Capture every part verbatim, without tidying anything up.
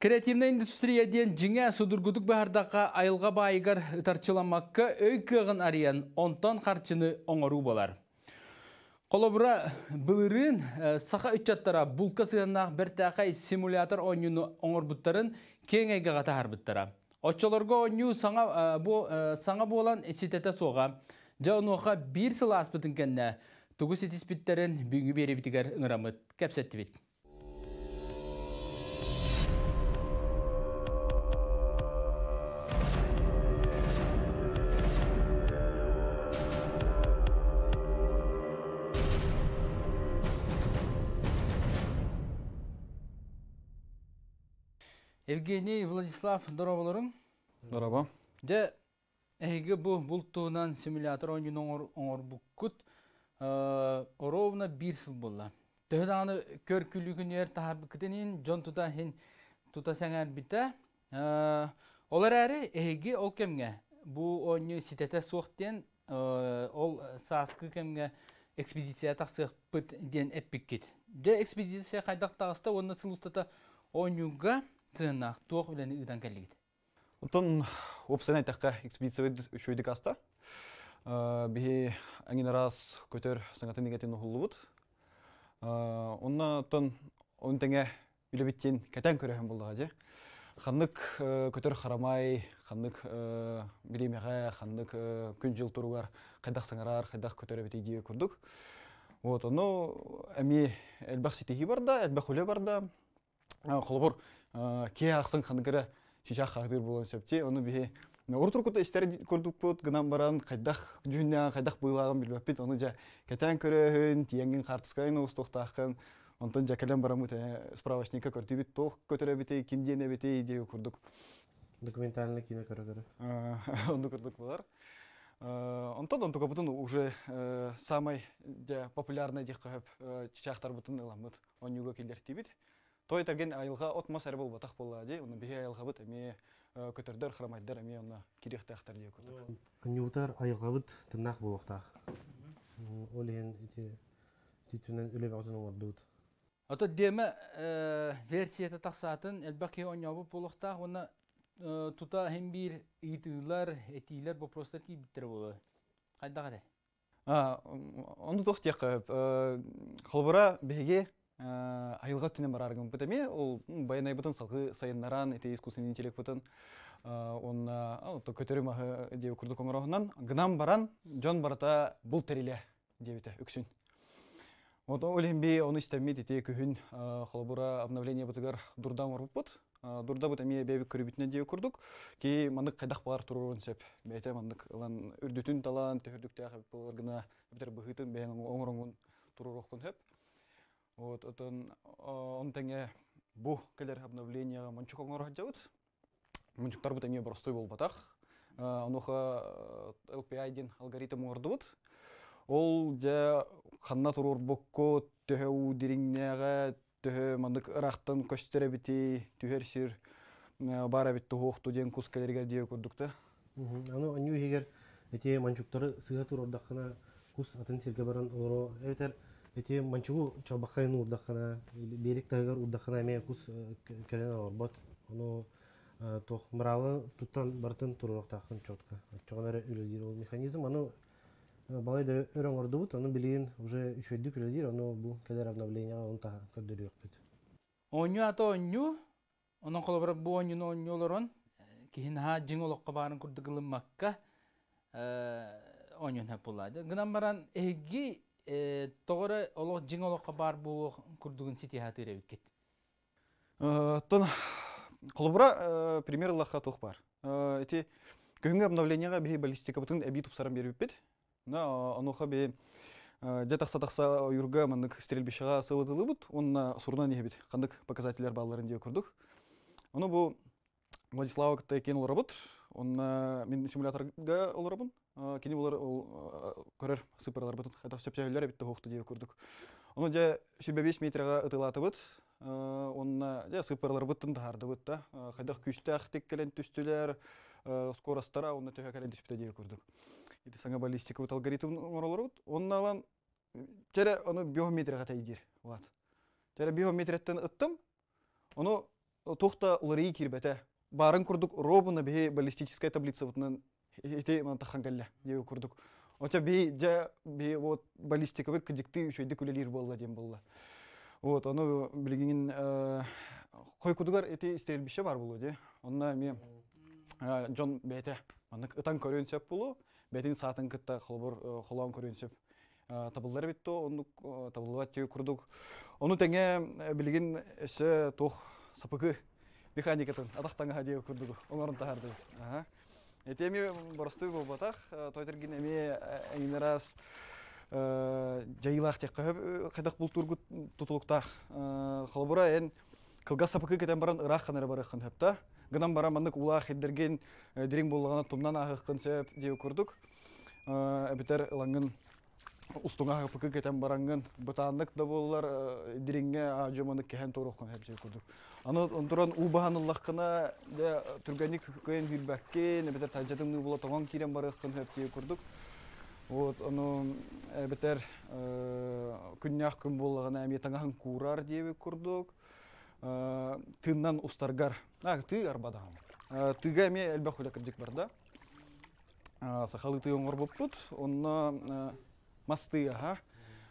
Креативная индустрия ден жиңе судургудук баардакка айылга байыгар тарчыламакка өйкөгөн арыян онтон харчыны оңоруу болар. Колобра былырын саха үчаттара булка сыгана бир такай симулятор оюну оңорбуттарын кеңейге ката арбыттара. Очолорго оюну саңа бу саңа болан эситете сога жануха бир сыла аспытын кенне тугус этиспиттерин бүгүнгү беребитигер ыңрамыт кепсетти бит. Евгений Владислав, здорово, Лорен. Здорово. Где эйге бу бултунан симулятор ойнуңор оңорбукут ровно бир сыл болла. Тогда аны көркүлүгүн ер тахарбыкытынын жон тута хин тута саңар бите. Олар эри эйге ол кемге бу ойну ситете суктен ол саскы кемге экспедиция таксык бит ден эппикет. Де экспедиция кайдак тагыста онун сылустата ойнуга цена, туох билен ыдан келгит. Утон опсенай такка экспедиция үчөйдүк аста. Бии аңын арас көтөр саңатын негетин улубут. Онна тон онтенге үлебиттен кэтэн көрөһөн болдуга же. Ханнык көтөр харамай, ханнык билемеге, ханнык күн жыл туругар, кайдак саңарар, кайдак көтөрөбит идея курдук. Вот, ону эми элбах ситиги барда, элбах үле барда. Холобор кие ақсын қандықыра шиша қағдыр болуын сөпте, оны бе ұртұрқыта істері көрдік бұд, ғынан баран, қайдақ жүннен, қайдақ бұйлағын білбәппет, оны жа кәтән көрігін, тиенген қартысқайын ұстықта ақын, онтан жа кәлем барамы справочника көрді бет, тоқ көтірі бете, кемден бете, идею көрдік. Документальны кино көрігірі. Оны көрдік болар. Онтан онтуға бұтын уже самай популярны дек қағып чичақтар бұтын ұламыд, онюға келдерді бет. Той терген айылға отмас әрбол батақ болла әде, оны бігі айылға бұд әме көтердер, қырамайдер, әме оны керекті ақтар дей көрдік. Күнеудар айылға бұд тынақ бол оқтақ. Ол ең түнен өліп аутын оңырды бұд. Ата демі версиеті тақсатын, әлбәке оңябы бол оқтақ, оны тұта әм бір үйтілер, әтейлер, бопростар кей біттір болы. Қайда қадай? Оны тоқ тек қылбыра айылға түнен барарығын бұтаме, ол баянай бұтын салғы сайыннаран, әте искусственный интеллект бұтын, оны көтерім ағы деу күрдік оңырағынан, ғынам баран, жон барата бұл тәрелі деуіті, үксін. Олем бе, оны істәмет, әте күхін қолабура обновление бұтығар дұрдан орып бұт, дұрда бұтаме бәйбік көрібітіне деу күрдік, кей маңдық қайдақ бағар тұрырын сөп, бәйті маңдық үрдітін талан, төхірдікті Вот, он тенге бух келер обновление мончук оңорох жауд. Мончуктар бут эме простой бол батах. Оноха эл пи ай-ден алгоритм оңордуд. Ол же ханна турур бокко, төһөу дириңнеге, төһө мандык ырахтан көстөрө бити, түһөр сир бара бит тухукту ден кус келерге дие көрдүк да. Аны аню егер эти мончуктары сыга турур дакына кус атын сирге баран олоро эбетер. Эти манчугу чабахайны урдахана, берег тайгар урдахана эмея кус кэлэн аларбат. Оно тох мралы туттан бартын турурактахын чотка. Чоганара үлэлдир ол механизм. Оно балайда өрэн ордубут, оно билейн уже үшөйдік үлэлдир, оно бу кэлэр обновленияға он таха каддыр юқпет. Онью ата онью, онон қолабарап бу оньюна онью оларон, кихин ха джин олаққа бағарын күрдігілім макка оньюн хэп болады. Гынан баран эги Тогора олог жиң олоққа бар болуқ күрдігін сетихаты үрәуік кет. Тон қолыбыра пример лаққа тоқ бар. Эти көңгі обновленияға бей баллистика бұтын әбей тұпсарам беріп бет. Аноға бей жатақса-тақса үйіргі маңдық стерелбешіға сылыдылы бұд. Онына сұрына неге бет. Қандық показателер бағаларын дей көрдік. Оны бұл Владислава қытта екен олар бұд. Онына мен симуляторға олар бұн. Кені олар көрір сыпыралар бұтын, қайтақ сөп-сөйлер әбетті қоқты дейі көрдік. Оны жа сөйбәбес метрға ұтылаты бұт, онына сыпыралар бұттын тағарды бұтта, қайтақ күшті әқтек кәлін түстілер, скоростара, онына төйі кәлін түспіті дейі көрдік. Еті саңа баллистика бұт алгоритм оралар бұт, онына алан жәрі оны биометрға тәйдер олады. Жәрі биометреттен ұттым, оны тухта уларии кирбете. Барын курдук робуна бе баллистическая таблица вот на эти мантахангалля деву курдук. Вот я бе я бе вот баллистиковые кадикты еще декулилир болла дем болла. Вот оно блигин кой кудугар эти стрельбище бар было де. Онна ми Джон бете. Онна тан корюнсеп было. Бетин саатын китта холбор холан корюнсеп. Табыллар битто онну табыллат деву курдук. Ону тенге блигин се тох сапыгы. Механикатын, атақтанға деу көрдігі, оңарын тағарды. Әтеме бұрыстығы бұл батақ, тойтырген әме әйіні раз жайылақ тек қайдақ бұл тұрғы тұтылықтақ. Қалбұра ән қылға сапықы кетен баран ұрақ қанары барыққын әпті. Ғынан баран маңдық ұлақ әддерген дерен болғаны тұмнан ағыққын сөп деу көрдік. Әбетер ұланғын ұстыңа ғапықы кетен баранғын бұтандық да болылар деренге ажыманық кәхен торыққын әп сөй көрдік. Антуран убаһанлылыққына түргәнік көйін үйбәккен, әбетер тәжетіңнің болы тоған керен барыққын әптей көрдік. Әбетер күннәқ күн болығына әметіңағын күрар дейбі көрдік. Тыңнан ұстарғар. Ты арбадағым. Түйге әме әлбәқ өлі кірдік барда. Сақалы түйің ғарбып тұт. Онына масты аға.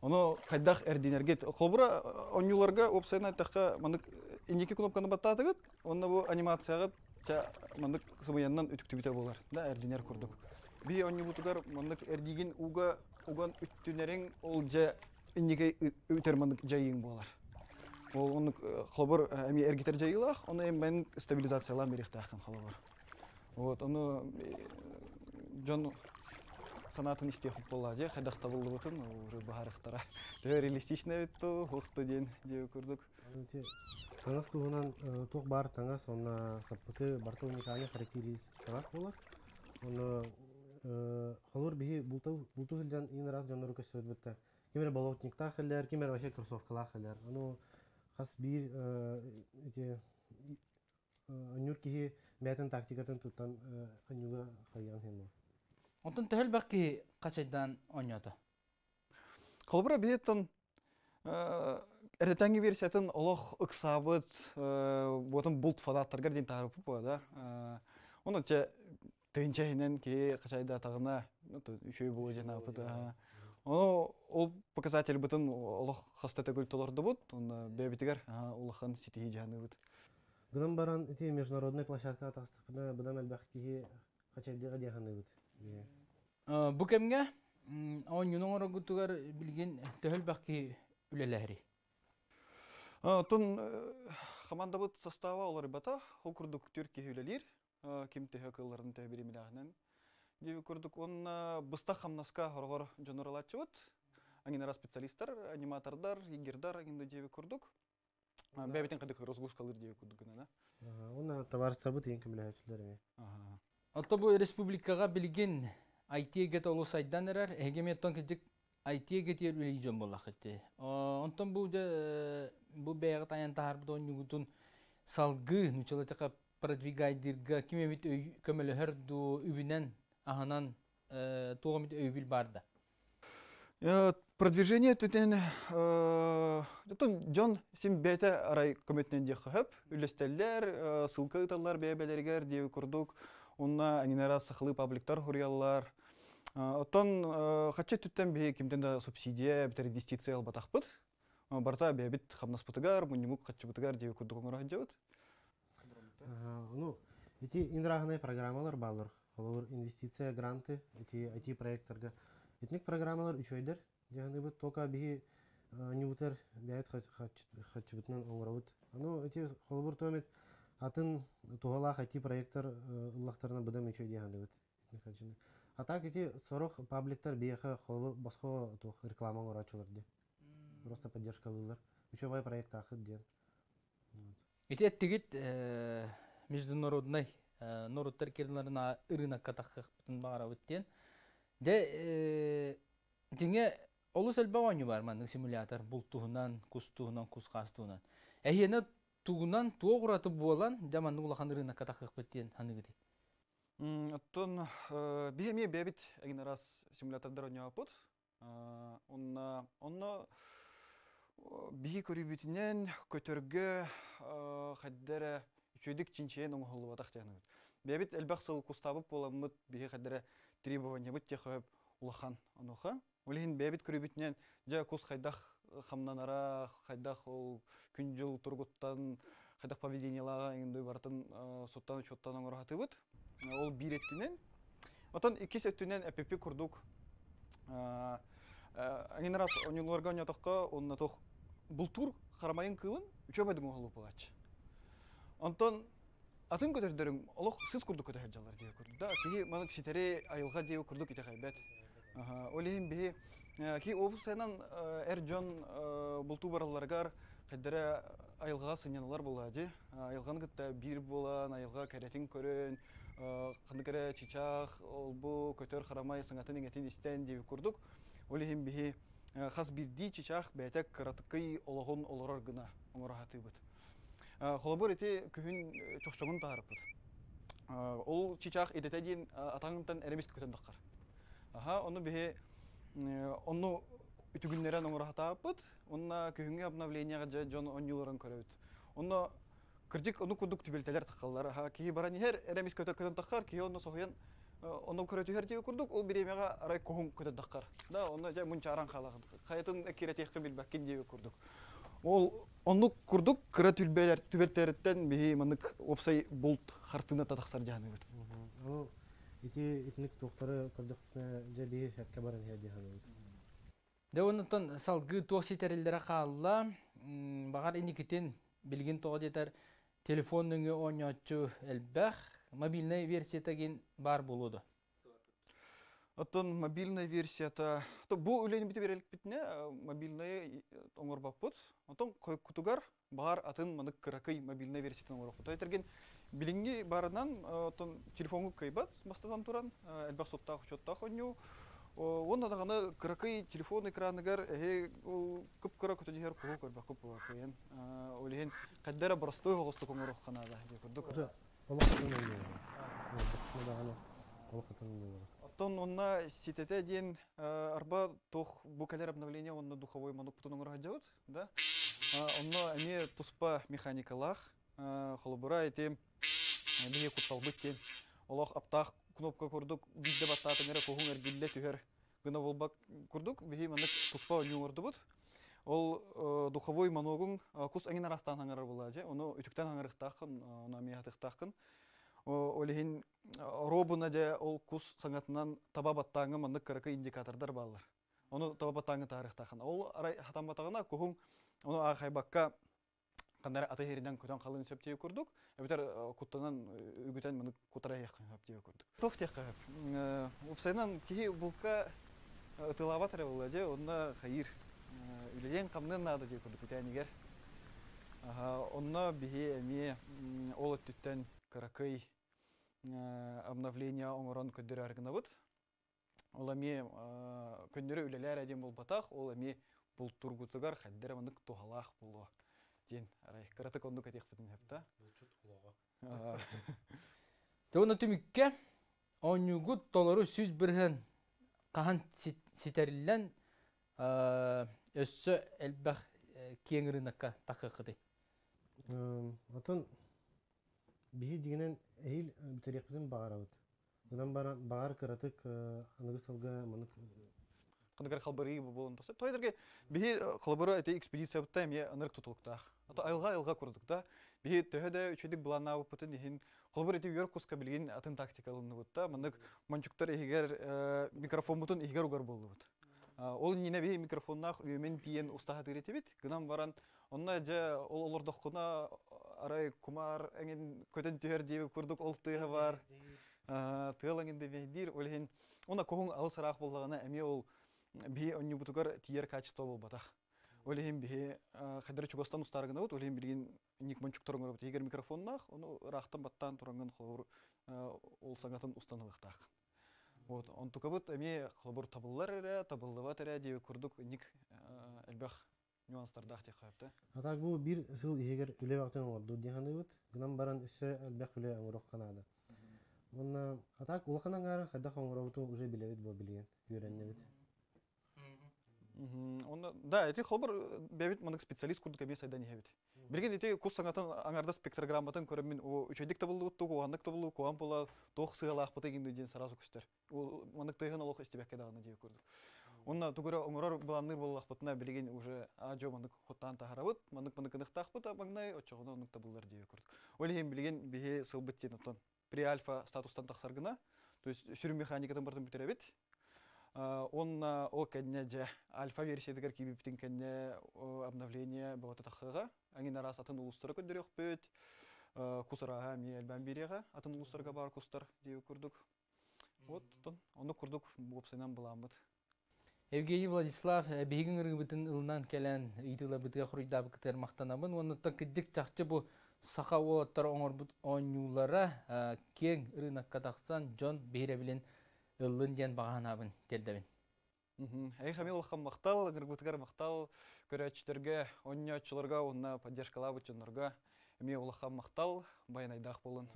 Оно хайдах эрдинергет. Холбра он юларга обсайна такая мандык индики кнопканы баттатыгыт. Онна бу анимацияга та мандык сымыяннан үтүктүбүтө болар. Да эрдинер курдук. Би он юлтугар мандык эрдигин уга уган үттүнерең ол же индики үтөр мандык жайың болар. Ол он холбор эми эргитер жайылах, оно эми мен стабилизациялам беректахкан холбор. Вот оно жон санатын істе құп болады, қайдақта болды бұтын, ұры бағарықтара. Дәу реалистична бетті, ұқты ден деу көрдік. Қанақсты ғынан тұқ бар таңа, сонына саппықы бартауниканы характеристикалар болар. Оны қалыр бігі бұлту ғылдан ең раз жанны рүкі сөйт бітті. Кемер балаутникта қылдар, кемер ваше кроссовкала қылдар. Оны қас бір әнүр кеге бәтін тактикатын тұттан әнюға қайған хен бұл. Онтан тәл бәкі қачайдан ойнады? Қалбыра бейттін әрдетәңгі берсетін олық ұқсабыт, бұтын бұлт фадаттарғар дейін тағырып болады. Оны түйіншәйінен кей қачайда тағына үшей болы жен апыды. Ол показатель бұтын олық қастаты көлтілерді бұд, оны бәбетігер олықын сетеге жаны бұд. Бұдан баран әте международны площадқа тастықпына бұдан әлбәқкеге қачайдыға дейіғаны бұд. Бу кемге он юнон орогутугар билген төхөл бакки үлелери. Тун хамандабыт состава олар бата, ол курдук түрки үлелер, ким төхөк ылларын тәбири милахнан. Деби курдук он быста хамнаска хоргор жоноралачыбыт. Аңинара специалисттар, аниматордар, егердар аңинда деби курдук. Бәбетен кадык розгускалыр деби курдук гана. Уна товарыстарбыт ен кимилахтүлдерме. Отто бу республикага билген айтиегет олусайдан эрер, эгеметтон кечик айтиегет ел үлей жон болақ кетті. Онтон бу бәйгі таян тағарбыда он югутун салгы нүчелетіға продвигайдырға кемемет көмелігер ду үбінен ағынан тоғымет өйбіл барды. Продвижение түтен жон сен бәйті арай көметнен де қығып, үлестелер, сылқы ұталар бәйбәлергер деу күрдік. Онна аңинара сақылы пабликтар ғориялар. Оттан қатшы түттен бе кемденді субсидия, бітер инвестиция албатақ бұд. Барта бе біт қамнас бұтығар, мұнымық қатшы бұтығар деу күрдік оңырақ жауыд. Ну, әте инрағынай программалар балыр. Олығыр инвестиция, гранты, әте ай ти-проекттарға. Әтінік программалар үш ойдар. Дегенді бұд, тоқа бе не бұтар бәйт қатшы бұтынан оңырақ бұд. Ну, әте қолыбыр төмет. Атын туғалақ ай ти-проекттар ұллақтарына бұдам үші дейінді өт. Атақ әте сұрық пабликтар бейіқі басқа рекламаң ұрачылар де. Просто поддержкалылар. Үші бай проект ақыт дейін. Әте әттігіт международнай нұрыттар керділерін үрінақ қатаққық бұтын бағара өттен. Де, теңе олыс әлбауаны бар мәнің симулятор бұлттығынан, құстығынан, құсқастығынан. Әйені Туғынан туғы құратып болан, жаманның ұлақан ұрына қатақ қықпеттен аңығыды? Оттан, бейме бәбіт әген арас симулятордар оңа апыд. Онна Бии көрүбүтүнөн көтөргө хаддара үчөйдүк чинчен оңголуп атактанып. Бебит элбах сыл кустабып боламыт бии хаддара требование бут техеп улахан аноха. Улин бебит көрүбүтүнөн жа кус хайдах хамнанара хайдах ол күнжүл тургуттан хайдах поведениялага эндой бартын соттан чоттан оңратыбыт. Ол биреттинен. Отон икис өттүнөн эппи курдук. Один раз у него органия такая, он на тох бултур хромаин килен, учёб я думал глупач. Антон, а ты куда идёшь? Аллах сис курду куда идёшь, ларди курду. Да, ки манак ситаре айлгади у курду кита хайбет. Ага, олим би, ки обуснан эрджон бултубар ларгар, хедра айлгас иньян лар болади, айлган кита бир бола, на айлга керетин корен, хандкере чичах, олбо котор хромаин сангатени гатини стенди у курду. Олегим беги, хас бирди чичах бетек краткий олгон олоргна уморахатыбыт. Холобор эти күн чохчогун тарапыт. Ол чичах идетедин атангтан эремист көтен даккар. Аха, онну беги, онну үтүгүннерен уморахатапыт. Онна күнге обновленияга жа жон онюлорун көрөбүт. Онно кырдик ону кудук түбөлтелер таккаллар. Аха, кии баран хер эремист көтөн даккар, кии онно сохуян он укротил тебя курдук, он беремега райкохун куда даккар. Да, он на тебя мунчаран халах. Хаятун экиретих кабил бакин тебя курдук. Ол онук курдук кратил белер тюбертертен беги манук обсай болт хартына тадах сарджаны вот. О, эти этник доктора курдук жабеги хакабаран хадиханы. Да, он тон салгы тоситерилдера халла, багар иникитин билгин тоодетер телефоннуңу онячу элбах. Мобильная версия тагин бар болуду. Оттон мобильная версия та, то бу улени бите берелик битне мобильная оңорбаппыт. Оттон кутугар бар атын манык кыракый мобильная версия оңорбаппыт. Айтерген билинги барынан оттон телефонку кайбат мастадан туран, элбак соттах учоттах оню. Он адаганы кыракый телефон экраныгар көп кыра көтөдигер кулу көрбак көп болар кайын. Олеген каддара барастой оғыстык оңорбаппанада. Декурдук. Оттон онна ситете ден арба тох букалер обновления он на духовой манук потом он радиот, да? Онно они туспа механика лах, холобура эти мне кутал бытки, олах аптах кнопка курдук виде батата мера когумер гиллет югер гнаволбак курдук беги манук туспа у него ордубут, ол духовой маногун кус они нарастан хангар владе, оно утюктан хангар тахкан, оно миятых тахкан. Олегин робуна де ол кус сангатнан табабаттаңы маннык кыракы индикатордар баллар. Оно табабаттаңы тарыхтахан. Ол арай хатам батагына кухун оно ахайбакка кандары атыгерден көтөн калын сөптеп курдук. Эбитер куттанан үгүтен мыны кутараяк сөптеп курдук. Токтек кап. Упсайнан кии булка тылаватары болладе, онда хайыр үлеген камнын нада деп курдук тенигер. Ага, онна биге эми ол өттүттөн кыракый обновление оңорон көндөрү аргынабыт. Ол эми көндөрү үлелер адем болбатах, ол эми бултургутугар хаддер мынык тухалах боло ден арай кыракык онду кетекпитин хепта. Төгөнө түмүккө онюгут толору сүз бирген кахан ситериллен өссө элбах кеңринакка такыкыды. Атон беги дигенен эйл бүтерекпитин бағарабыт. Одан бағар кыратык анығы салға манык... Қандығар қалбары болын тақсы. Тойдырге беги қалбары әте экспедиция бұтта әме анырық тұтылықтақ. Ата айылға-айылға көрдікта беги төһәді үшедік бұлана бұттын ехін қалбары әте үйер құсқа білген атын тактикалыны бұтта манык манчуктар егер микрофон бұтын егер ұғар болды бұт. Ол нене беги микрофоннақ өмен тиен ұстаға тегіреті бет. Гынан баран онна жа ол олырдыққына арай кумар әңен көтен түйер дейбі көрдік ол тұйға бар. Тұйғал әңенде бейдер өлген. Онна көң алыс арақ болдағына әме ол бей өнне бұтығар тиер качество бол батақ. Өлген бей қадыр чуғастан ұстарығына бұд. Өлген білген нек мөнчік тұрыңыр бұд. Егер микрофоннақ, оны рақтан баттан тұрыңын ол саңатын ұстанылықтақ. Он тұқа бұд әме қылбұр табылылар әрі, табылылыват әрі дейбі көрдік нек әлбәқ нюанстардах тек қайыпты. Атақ бұл бір сыл егер үле бақтын орды дейханды бұд, ғынан баран үсі әлбәқ үле оңырық қанады. Атақ ұлықанаңғары қайдақ оңырауытың ұже біле бұд бұл білген, үйренне бұд. Да, эти хлопар бьют много специалистов, которые бьют сайдани бьют. Бригин эти курсанатан ангарда спектрограмматан, которые мин у чудик табулу того, анак табулу коампола тох сигалах потегин день сразу кустер. У анак тегин алох из тебя кидал надею курд. Он на тугора умрар была нирвалах потная бригин уже аджом анак хотан тахаравут, анак анак анак тахпут, а магнай отчего анак табул ардею курд. Олихим бригин бье силбетти натан. При альфа статус тантах саргана, то есть сюрмеханика там бартом битравит. Он окончание альфа-версии такой кибиптинканье обновление было такое, они на раз отнулись только дрех пять кусарага мне альбамбиряга отнулись только бар кустар девкурдук вот он он курдук вообще нам было мат. Евгений Владислав, бегингры бытен илнан келен идила бытя хридаб ктер махтанабын, он так диктахче бу сахавол тар онгорбут онюлара кең рынок катахсан Джон биребилен. Линдиан Баганабин, Тельдавин. Я хамил хаммахтал, Григутгар Махтал, Курячтерге, он не отчелоргал на поддержку лавочи Нурга, Миулахам Махтал, Байнайдах Полон.